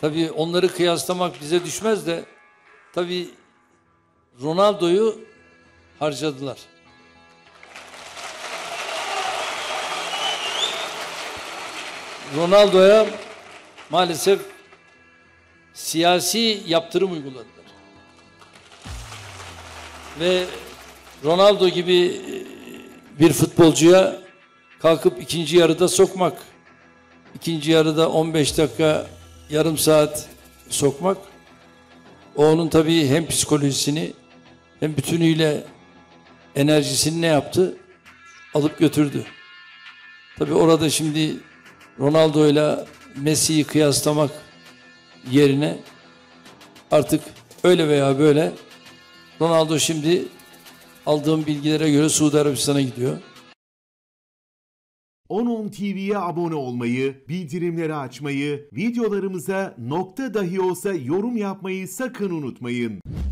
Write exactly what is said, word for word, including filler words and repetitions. Tabii onları kıyaslamak bize düşmez de tabii Ronaldo'yu harcadılar. Ronaldo'ya maalesef siyasi yaptırım uyguladılar. Ve Ronaldo gibi bir futbolcuya kalkıp ikinci yarıda sokmak, ikinci yarıda on beş dakika, yarım saat sokmak, o onun tabii hem psikolojisini hem bütünüyle enerjisini ne yaptı? Alıp götürdü. Tabii orada şimdi Ronaldo'yla Messi'yi kıyaslamak yerine artık öyle veya böyle Ronaldo şimdi aldığım bilgilere göre Suudi Arabistan'a gidiyor. on on T V'ye abone olmayı, bildirimleri açmayı, videolarımıza nokta dahi olsa yorum yapmayı sakın unutmayın.